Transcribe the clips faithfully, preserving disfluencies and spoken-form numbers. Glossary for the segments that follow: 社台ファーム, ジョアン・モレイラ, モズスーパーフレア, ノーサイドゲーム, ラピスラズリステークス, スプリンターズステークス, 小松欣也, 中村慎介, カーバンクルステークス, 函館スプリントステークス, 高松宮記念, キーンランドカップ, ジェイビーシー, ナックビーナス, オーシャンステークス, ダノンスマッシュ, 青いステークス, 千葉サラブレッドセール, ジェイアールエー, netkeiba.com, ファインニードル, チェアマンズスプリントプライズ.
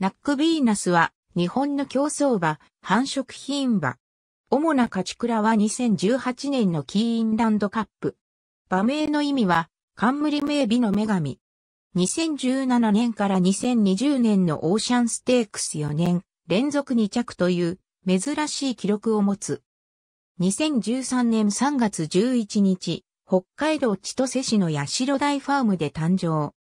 ナックビーナスは日本の競走馬、繁殖牝馬。主な勝ち鞍はにせんじゅうはちねんのキーインランドカップ。馬名の意味は、冠名美の女神。にせんじゅうななねんからにせんにじゅうねんのオーシャンステークスよねん、連続にちゃくという珍しい記録を持つ。にせんじゅうさんねんさんがつじゅういちにち、北海道千歳市の社台ファームで誕生。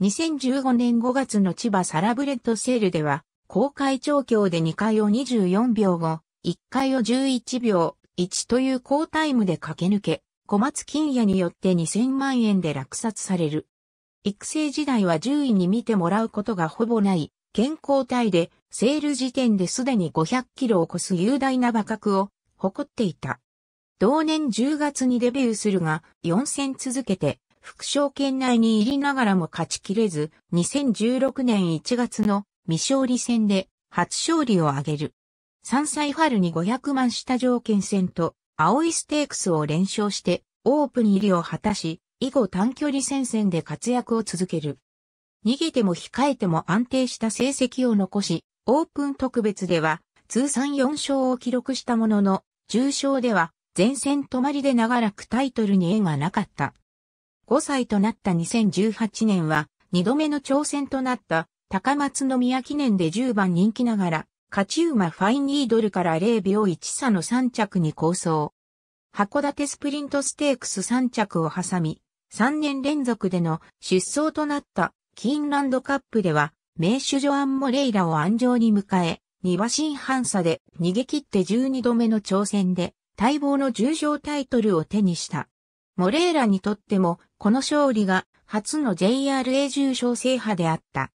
にせんじゅうごねんごがつの千葉サラブレッドセールでは、公開調教でにかいをにじゅうよんびょうご、いっかいをじゅういちびょういちという好タイムで駆け抜け、小松金也によってにせんまんえんで落札される。育成時代は獣医に見てもらうことがほぼない、健康体で、セール時点ですでにごひゃくキロを超す雄大な馬格を誇っていた。同年じゅうがつにデビューするが、よんせん続けて、副賞圏内に入りながらも勝ちきれず、にせんじゅうろくねんいちがつの未勝利戦で初勝利を挙げる。さんさい春にごひゃくまん下条件戦と青いステークスを連勝してオープン入りを果たし、以後短距離戦線で活躍を続ける。逃げても控えても安定した成績を残し、オープン特別では通算よんしょうを記録したものの、重賞では前線止まりで長らくタイトルに縁がなかった。ごさいとなったにせんじゅうはちねんはにどめの挑戦となった高松宮記念でじゅうばん人気ながら勝ち馬ファインニードルかられいびょういち差のさんちゃくに好走。函館スプリントステークスさんちゃくを挟みさんねん連続での出走となったキーンランドカップでは名手ジョアン・モレイラを鞍上に迎えにばしんはん差で逃げ切ってじゅうにどめの挑戦で待望の重賞タイトルを手にした。モレイラにとっても、この勝利が初の ジェイアールエー 重賞制覇であった。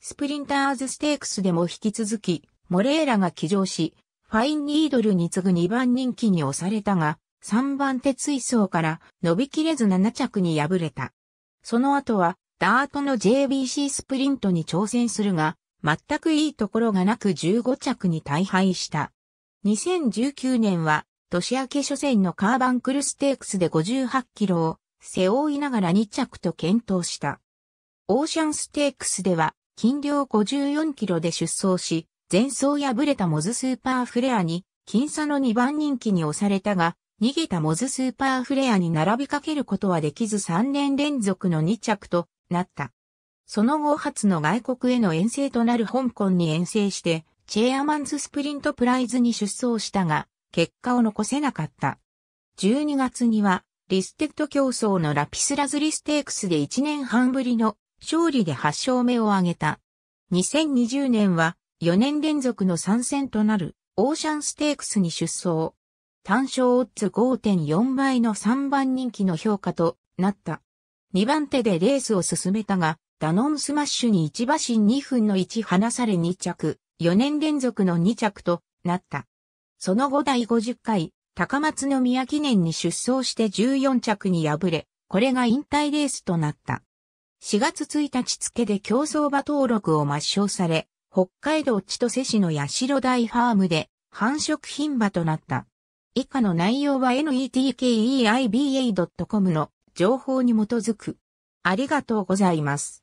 スプリンターズステークスでも引き続き、モレイラが騎乗し、ファインニードルに次ぐにばんにんきに押されたが、さんばんて追走から伸びきれずななちゃくに敗れた。その後は、ダートの ジェイビーシー スプリントに挑戦するが、全くいいところがなくじゅうごちゃくに大敗した。にせんじゅうきゅうねんは、年明け初戦のカーバンクルステークスでごじゅうはちキロを背負いながらにちゃくと健闘した。オーシャンステークスでは斤量ごじゅうよんキロで出走し、前走敗れたモズスーパーフレアに僅差のにばんにんきに押されたが、逃げたモズスーパーフレアに並びかけることはできずさんねん連続のにちゃくとなった。その後初の外国への遠征となる香港に遠征して、チェアマンズスプリントプライズに出走したが、結果を残せなかった。じゅうにがつには、リステッド競走のラピスラズリステークスでいちねんはんぶりの勝利ではっしょうめを挙げた。にせんにじゅうねんはよねん連続の参戦となるオーシャンステークスに出走。単勝オッズ ごてんよんばいのさんばんにんきの評価となった。にばんてでレースを進めたが、ダノンスマッシュにいちばしんにふんのいち離されにちゃく、よねん連続のにちゃくとなった。その後第ごじゅっかい、高松宮記念に出走してじゅうよんちゃくに敗れ、これが引退レースとなった。しがつついたち付で競走馬登録を抹消され、北海道千歳市の社台ファームで繁殖牝馬となった。以下の内容は ネットケイバドットコム の情報に基づく。ありがとうございます。